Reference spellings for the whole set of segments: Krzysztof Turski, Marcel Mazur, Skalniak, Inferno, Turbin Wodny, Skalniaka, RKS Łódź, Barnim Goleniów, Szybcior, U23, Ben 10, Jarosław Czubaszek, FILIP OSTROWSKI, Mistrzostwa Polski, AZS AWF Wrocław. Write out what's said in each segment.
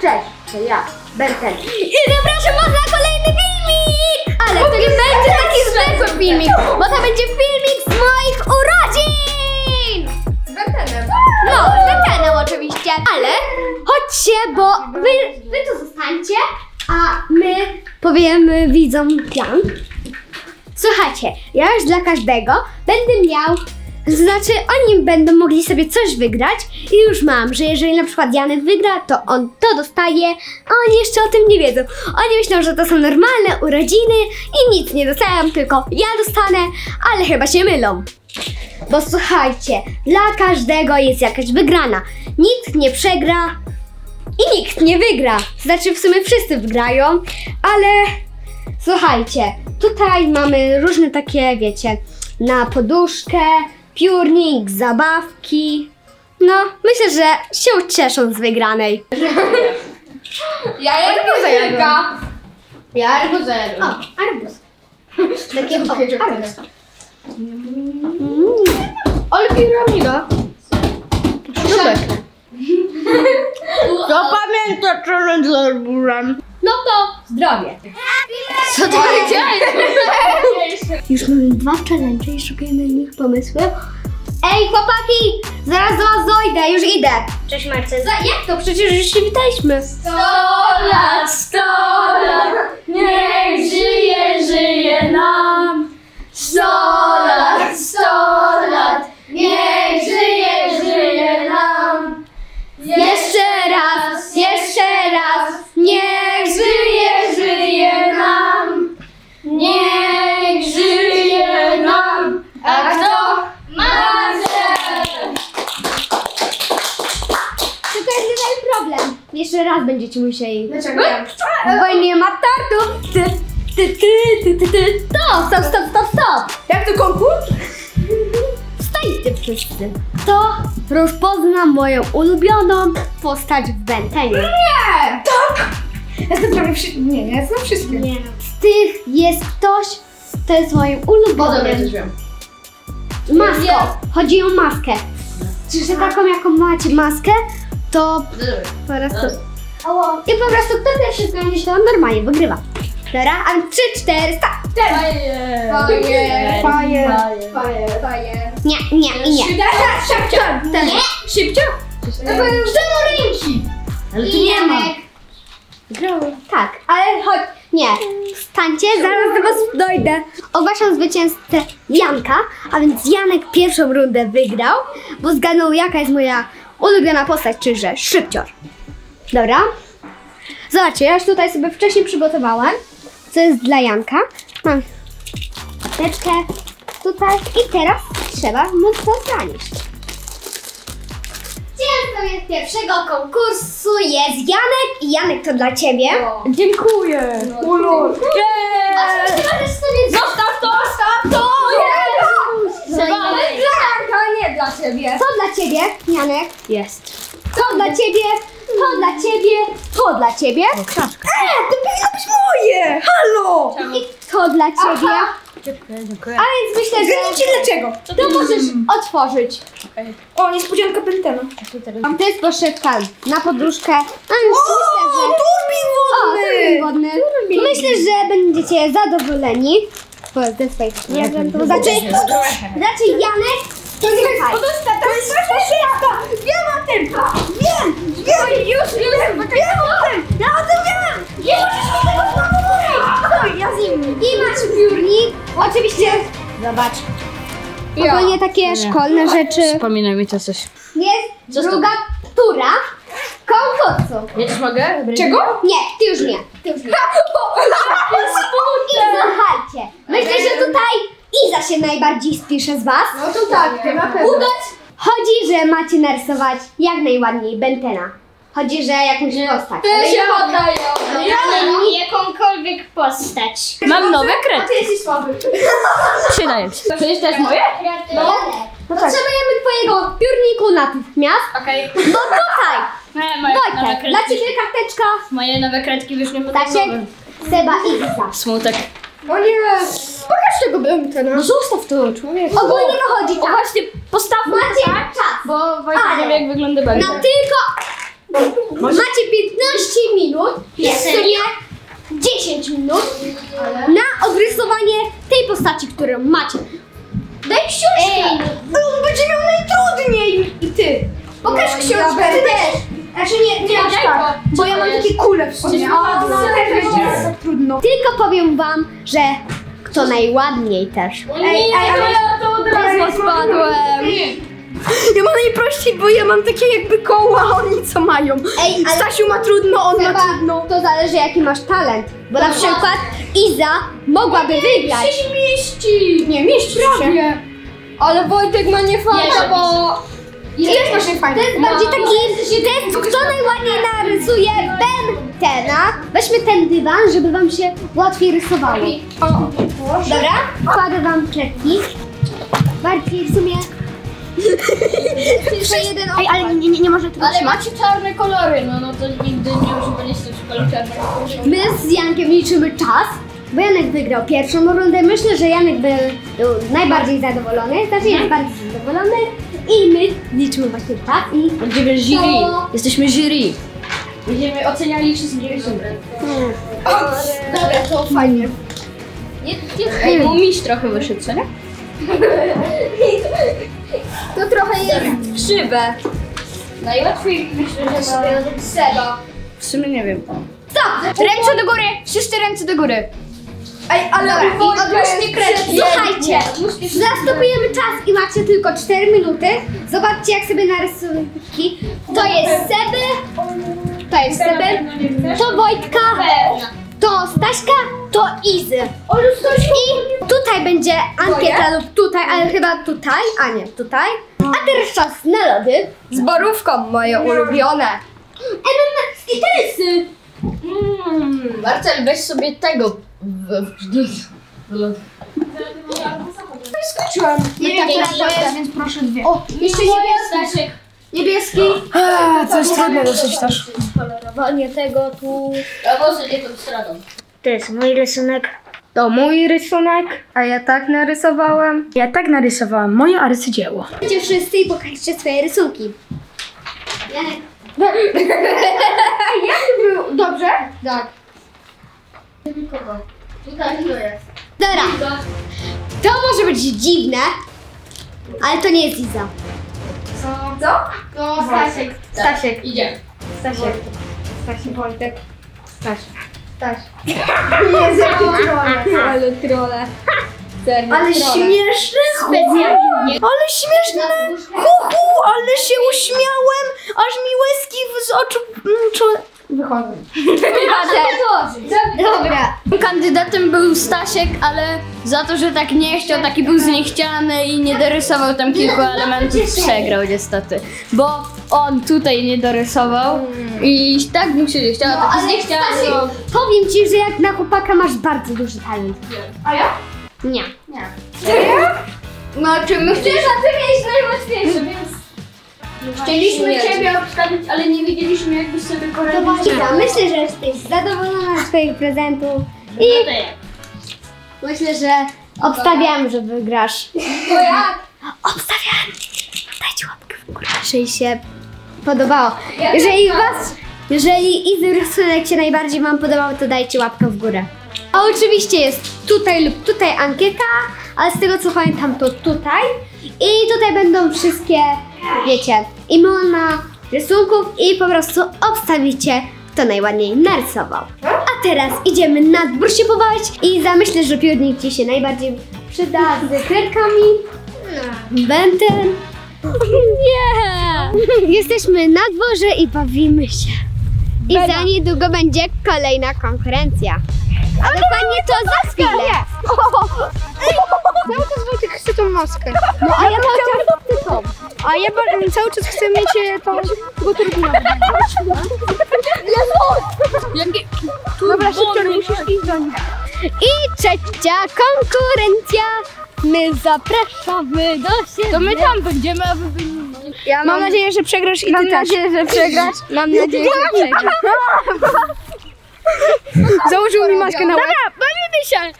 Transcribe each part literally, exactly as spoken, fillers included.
Cześć, to ja, Ben ten. I zapraszam was na kolejny filmik! Ale to nie będzie taki zwykły filmik, bo to będzie filmik z moich urodzin! Z Ben tenem. No, z Ben tenem oczywiście, ale chodźcie, bo wy, wy tu zostańcie, a my powiemy widzom plan. Słuchajcie, ja już dla każdego będę miał, znaczy oni będą mogli sobie coś wygrać i już mam, że jeżeli na przykład Janek wygra, to on to dostaje, a oni jeszcze o tym nie wiedzą. Oni myślą, że to są normalne urodziny i nic nie dostają, tylko ja dostanę, ale chyba się mylą. Bo słuchajcie, dla każdego jest jakaś wygrana. Nikt nie przegra i nikt nie wygra. Znaczy w sumie wszyscy wygrają, ale słuchajcie, tutaj mamy różne takie, wiecie, na poduszkę, piórnik, zabawki. No, myślę, że się cieszą z wygranej. Ja arbuzę. Ja arbuzę. O, arbuz. Takie o, arbuz. Ale piramida. To pamięta challenge z arbuzem. No to zdrowie. Co to jest? Już mamy dwa challenge i szukajmy na nich pomysły. Ej, chłopaki! Zaraz do was dojdę, już idę. Cześć Marcel. Jak to? Przecież już się witaliśmy. Sto lat, sto lat, niech żyje, żyje nam. Sto lat, sto lat, niech żyje, żyje nam. Jeszcze raz, jeszcze raz, nie. Jeszcze raz będziecie musieli. Dlaczego? Bo nie ma tartu. Ty, ty, ty, ty, ty, ty. To, stop, stop, stop, stop. Jak to konkurs? Wstajcie wszyscy. Kto rozpozna moją ulubioną postać w Ben ten? Nie! Tak! Ja znam prawie wszystkie. Nie, ja znam wszystkie. Nie. Z tych jest ktoś, kto jest moim ulubionym. Masko. Chodzi o maskę. Czy że taką, jaką macie maskę, to po prostu. I po prostu kto pierwszy zgadnie się, to normalnie wygrywa. Dobra, a trzy, cztery, start! Fajer, fajer, fajer, fajer. Nie, nie, i nie. Szybcior! Nie? Szybcior? To były cztery ręki! Ale tu nie ma. Tak, ale chodź, nie. Stańcie, zaraz do was dojdę. Ogłaszam zwycięzcę Janka, a więc Janek pierwszą rundę wygrał, bo zgadnął, jaka jest moja ulubiona postać, czyli że Szybcior. Dobra. Zobaczcie, ja już tutaj sobie wcześniej przygotowałem, co jest dla Janka. Mam teczkę tutaj i teraz trzeba mu to zanieść. Dziękuję. Z pierwszego konkursu jest Janek i Janek to dla ciebie. No. Dziękuję. No. No. Yeah. Sobie zostaw to, zostaw to! Dla ciebie. To dla ciebie, Janek. Jest. To dla ciebie, to dla ciebie, to dla ciebie. O, krzaczka. Eee, to powinno być moje! Halo! Czemu? I to dla ciebie. Aha. A więc myślę, że... Zgadnijcie dlaczego. To, to możesz otworzyć. Okay. O, niespodzianka Pentena. To jest poszewka na podróżkę. A więc o, myślę, że... Turbin wodny. O, turbin wodny. Turbin. Myślę, że będziecie zadowoleni. Bo to jest fajne. Ja to... Znaczy, znaczy Janek... To nie jest poduszka, to jest poduszka! Wiem o tym! Wiem! Wiem! Już, już! Wiem o tym! Ja o tym wiem! Nie możesz mi tego znowu mówić! Ja z nim! I masz piórnik! Oczywiście! Zobacz! Ogólnie takie szkolne rzeczy. Przypomina mi to coś. Jest druga tura konkursu. Ja też mogę? Czego? Nie, ty już nie. Ty już nie. I słuchajcie, myślę, że tutaj Iza się najbardziej spisze z was. No to tak, to na pewno. Chodzi, że macie narysować jak najładniej Ben tena. Chodzi, że jakąś postać. Ty się oddają. Ja jakąkolwiek postać. Mam nowe kredki. A ty jesteś słaby. Przydaję się. To jest też moje? No. No tak. Potrzebujemy twojego piórniku natychmiast. Okej. Okay. No tutaj. Dojtek, dla ciebie karteczka. Moje nowe kredki wyszły po tak. Seba i Iza. Smutek. O nie! Pokaż tego Ben tena. No zostaw to, człowiek. Ogólnie wychodzi tak. O właśnie, postawmy tak, bo właśnie wiem jak wygląda Ben ten. No tylko macie piętnaście którą macie. Daj książkę! On będzie miał najtrudniej! I ty! Pokaż no, książkę! Ja ty też! Znaczy nie, nie aż tak, bo ja mam takie kule w sobie. O, no też będzie tak trudno. Tylko powiem wam, że kto najładniej też. Ej, ej, ale ja to od razu spadłem. Ja mam najprościej, bo ja mam takie jakby koła, a oni co mają. Ej, ale Stasiu ma trudno, on ma trudno. To zależy jaki masz talent, bo na przykład Iza mogłaby nie, wygrać. Nie, się mieści. Nie, mieści Prawie. się. Ale Wojtek ma nie fajnie, bo... Ile jest właśnie fajnie. To jest bardziej taki test, kto najładniej narysuje Ben Tena. Weźmy ten dywan, żeby wam się łatwiej rysowało. O, dobra, wkładę wam kredki. Bardziej w sumie... Jeszcze jeden opad. Ej, ale nie, nie, nie może tego Ale macie czarne kolory, no, no to nigdy nie używaliście koloru czarnego. My z Jankiem liczymy czas, bo Janek wygrał pierwszą rundę. Myślę, że Janek był najbardziej zadowolony, znaczy jest bardziej zadowolony. I my liczymy właśnie czas i... Będziemy jury, jesteśmy jury. Będziemy oceniali wszystkie dobre. Dobra, to fajnie. Ej, bo miś trochę wyszedł, co nie? To trochę jest w szybę. Najłatwiej myślę, że ma Seba. W sumie nie wiem. Co? Ręce do góry! Wszyscy ręce do góry! Ej, ale odłóżcie kredki. Słuchajcie, zastopujemy czas i macie tylko cztery minuty. Zobaczcie jak sobie narysujki. To jest Seby, to jest Seby, to Wojtka, to Staśka, to Izy. I tutaj będzie ankieta lub tutaj, ale chyba tutaj, a nie tutaj. A teraz czas na lody z borówką, moje ulubione. I teraz... Marcel, weź sobie tego. Skończyłam. Nie wiem, więc proszę dwie. O, jeszcze niebieski. Niebieski. Coś trudno dosyć też. Kolorowanie tego tu. A może nie tą stroną. To jest mój rysunek. To mój rysunek. A ja tak narysowałem. Ja tak narysowałam moje arcydzieło. Widzicie wszyscy i pokażcie swoje rysunki. Jak był? Dobrze? Tak. Nikogo. Jest. Dobra. To może być dziwne, ale to nie jest Iza. Co? Co? To Stasiek. Stasiek. Idzie. Stasiek. Stasiek Wojtek. Stasiek. Stasiek. Jezu, ale trolle. Ale śmieszne. Specjalnie. Ale śmieszne. Huhu, ale się uśmiałem, aż mi łezki z oczu... Wychodzę. Dobra. Kandydatem był Stasiek, ale za to, że tak nie chciał, taki był zniechciany i nie dorysował tam kilku elementów, przegrał niestety. Bo on tutaj nie dorysował i tak mu się nie chciało, no, tak nie chciało. Stasiek, powiem ci, że jak na chłopaka masz bardzo duży talent. A ja? Nie. Nie. Ja? No, czy my chcesz, a ty miałeś najmocniejszy, więc... Chcieliśmy ciebie obstawić, ale nie wiedzieliśmy, jakbyś sobie poradzić. Myślę, że jesteś zadowolona z swoich prezentów i myślę, że obstawiam, że wygrasz. To ja? Obstawiam! Dajcie łapkę w górę, jeżeli się podobało. Jeżeli was, jeżeli Izy rysunek się najbardziej wam podobał, to dajcie łapkę w górę. A oczywiście jest tutaj lub tutaj ankieta, ale z tego co pamiętam to tutaj. I tutaj będą wszystkie, wiecie, imiona, rysunków i po prostu obstawicie, kto najładniej narysował. A teraz idziemy na dwór się pobawić i zamyślę, że piórnik ci się najbardziej przyda z kredkami. Ben ten. Yeah. Jesteśmy na dworze i bawimy się. I za niedługo będzie kolejna konkurencja. A dokładnie to za chwilę. Cały czas Wojtek chce tą maskę. No a ja cały czas chcę tą. A ja cały czas chcę mieć tą turbinę. Dobra, Szybcior, musisz iść do nich. I trzecia konkurencja. My zapraszamy do siebie. To my tam będziemy, a wy byli. Ja mam, mam nadzieję, że przegrasz i ty mam też. Mam nadzieję, że przegrasz. Mam nadzieję, że przegrasz. Założył mi maskę na łeb. Dobra, bawimy się!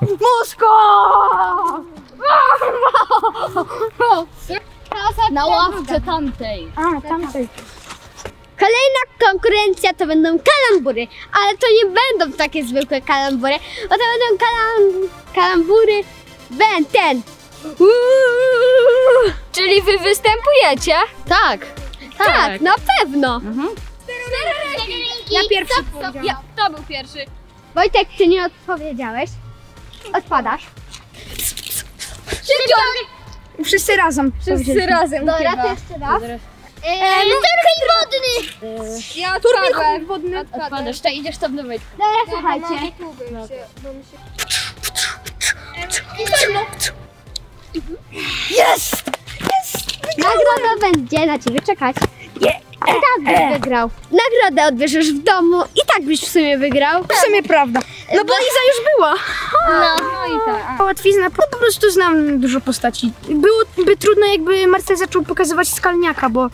Muszko! Na ławce tamtej. A, tamtej. Kolejna konkurencja to będą kalambury, ale to nie będą takie zwykłe kalambury, bo to będą kalam... kalambury Ben ten. Uuu. Czyli wy występujecie? Tak. Tak, tak na pewno. Mhm. Ja pierwszy stop, stop. Ja, to był pierwszy. Wojtek, ty nie odpowiedziałeś. Odpadasz. Szybcior! Wszyscy razem. Wszyscy razem. Dobra, to jeszcze raz. Eee, no, Turbin Wodny! Eee, ja Turbin Wodny odpadę. Odpadasz, to idziesz tam do Wojtka. Dobra, no, słuchajcie. No, się, bo mi się... Inferno! Jest! Jest! Nagroda będzie na ciebie czekać. Yeah. I tak byś eee. wygrał. Nagrodę odbierzesz w domu i tak byś w sumie wygrał. W sumie prawda. No bo Liza już była. No, no i tak. Łatwizna. No po prostu znam dużo postaci. Byłoby trudno, jakby Marcel zaczął pokazywać Skalniaka, bo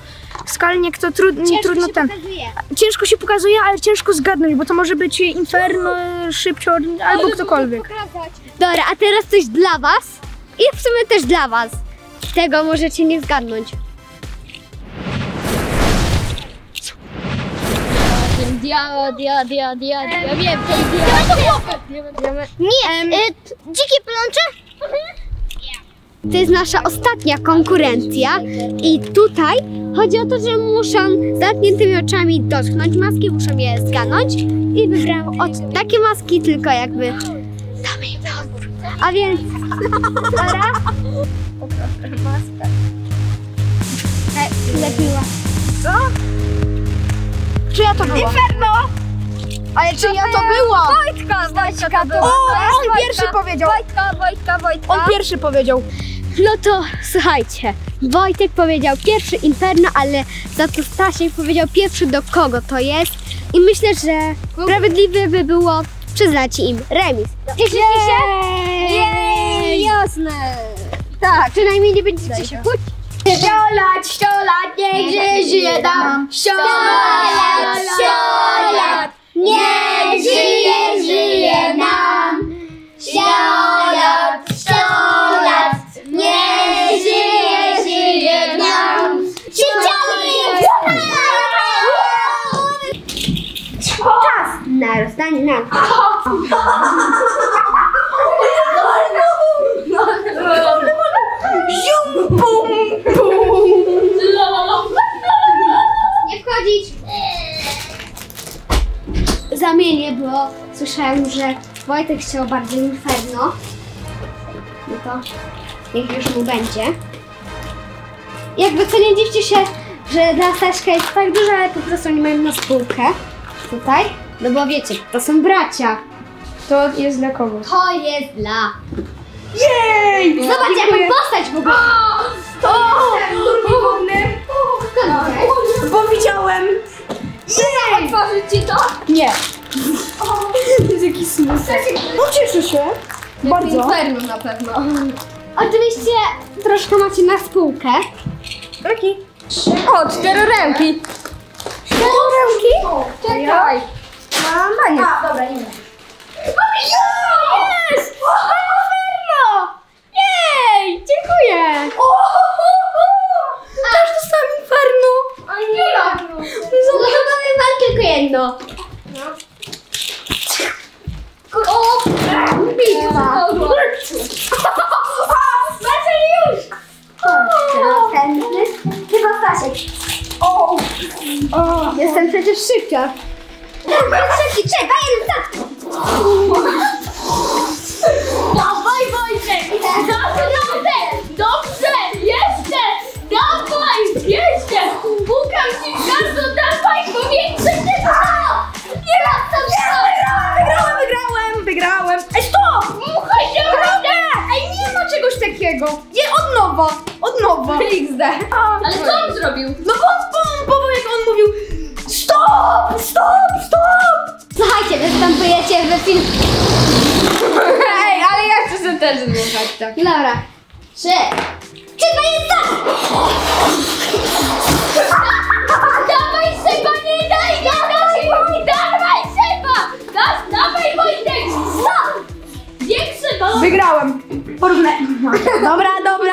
Skalniak to trud... nie trudno ten. Pokazuje. Ciężko się pokazuje, ale ciężko zgadnąć, bo to może być Inferno, Szybcior albo ktokolwiek. Dobra, a teraz coś dla was i w sumie też dla was. Tego możecie nie zgadnąć. Dia, dia, dia, dia, dia. Ja wiem, to jest diament. Nie, y, dzikie plącze? To jest nasza ostatnia konkurencja i tutaj chodzi o to, że muszą zamkniętymi oczami dotknąć maski, muszą je zganąć i wybrałam od takie maski tylko jakby samej wodór. A więc teraz... Maska. E, lepiła. Co? Czy ja to byłam? Inferno! Ale czy ja to byłam? Wojtka, Wojtka to była. O, on pierwszy powiedział. Wojtka, Wojtka, Wojtka. On pierwszy powiedział. No to słuchajcie, Wojtek powiedział pierwszy Inferno, ale za to Stasiek powiedział pierwszy do kogo to jest. I myślę, że sprawiedliwe by było przyznać im remis. Cieszycie się? Jej, jasne. Tak, przynajmniej nie będziecie się kłócić. Sto lat, sto lat, niech żyje nam. Sto lat, sto lat, niech żyje, żyje nam. Sto lat, sto lat, niech żyje, żyje nam. Czas na rozdanie nam. Zamienię, bo słyszałem, że Wojtek chciał bardziej Inferno. No to niech już mu będzie. Jakby co, nie dziwcie się, że dla Staśka jest tak dużo, ale po prostu nie mają na spółkę. Tutaj. No bo wiecie, to są bracia. To jest dla kogo? To jest dla... Jej! Zobacz, jaką postać w ogóle! O! O! O! Bo widziałem! Jej! Otworzyć ci to? Nie. To jest jakiś smutek. No cieszę się. Bardzo. Inferno na pewno. Oczywiście troszkę macie na spółkę. Taki. O, czteroręki. Czteroręki? Czekaj. Mam na nie. Dobra, nie. Jest! Inferno! Jej! Dziękuję. Też dostałam Inferno. A nie. Tylko jedno. O! Bitwa! Znaczy już! O! Następny. Chyba Stasiek. O! Jestem przecież szybciej. Szybciej, czekaj, jeden tak! Dawaj, Wojciech! Dobrze! Dobrze! Jeszcze! Dawaj! Jeszcze! Bukam ci bardzo, dawaj! Powiedzcie tylko! Nie raz to wygrałem! Wygrałem, wygrałem, wygrałem! Ej, stop! Muchaj się robię! Ej, nie ma czegoś takiego! Je, od nowa! Od nowa! iks de. Ale co on zrobił? No bo on pompował, jak on mówił stop! Stop! Stop! Słuchajcie, występujecie we filmie. Ej, ale ja chcę sobie też zmuchać, tak. Dobra. Trzy. Chyba jest tak! Dawaj Szyba, nie daj! Nie daj! Dawaj Szyba! Dawaj Wojtek! Dzień Szyba! Wygrałem! Porównaj. Dobra, dobra,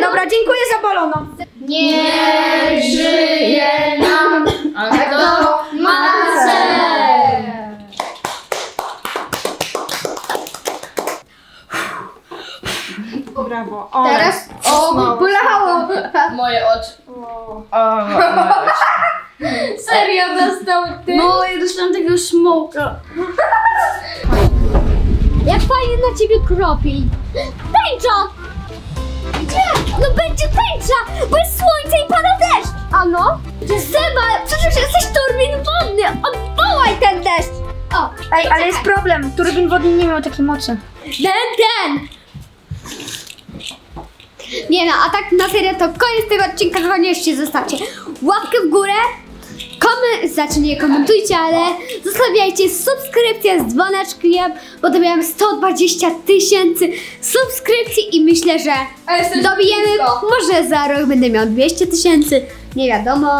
dobra, dziękuję za baloną. Nie żyje nam, ale to O, teraz? O, bolało! Moje oczy. O, serio dostał ty? No, ja dostałam tego smoka. Jak fajnie na ciebie kropi. Tęcza! Gdzie? No będzie tęcza, bo jest słońce i pada deszcz. Ano? Seba, przecież jesteś turbin wodny. Odwołaj ten deszcz. O, ej, ale jest problem. Turbin wodny nie miał takiej mocy. Ben ten! Nie no, a tak na serio to koniec tego odcinka, koniecznie zostawcie łapkę w górę, koment, znaczy nie komentujcie, ale zostawiajcie subskrypcję z dzwoneczkiem, bo dobijamy sto dwadzieścia tysięcy subskrypcji i myślę, że dobijemy, może za rok będę miał dwieście tysięcy, nie wiadomo.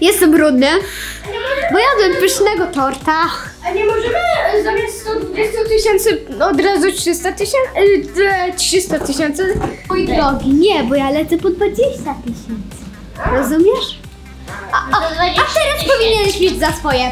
Jestem brudny, bo jadłem pysznego torta. A nie możemy zamiast sto dwadzieścia tysięcy od razu trzysta tysięcy? Mój drogi, nie, bo ja lecę po dwadzieścia tysięcy. Rozumiesz? A, a, a teraz powinieneś mieć za swoje.